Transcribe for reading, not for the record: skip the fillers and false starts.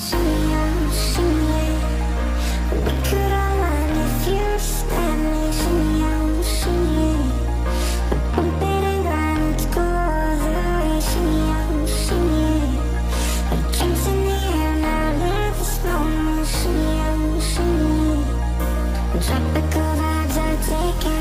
Tropical vibes are taking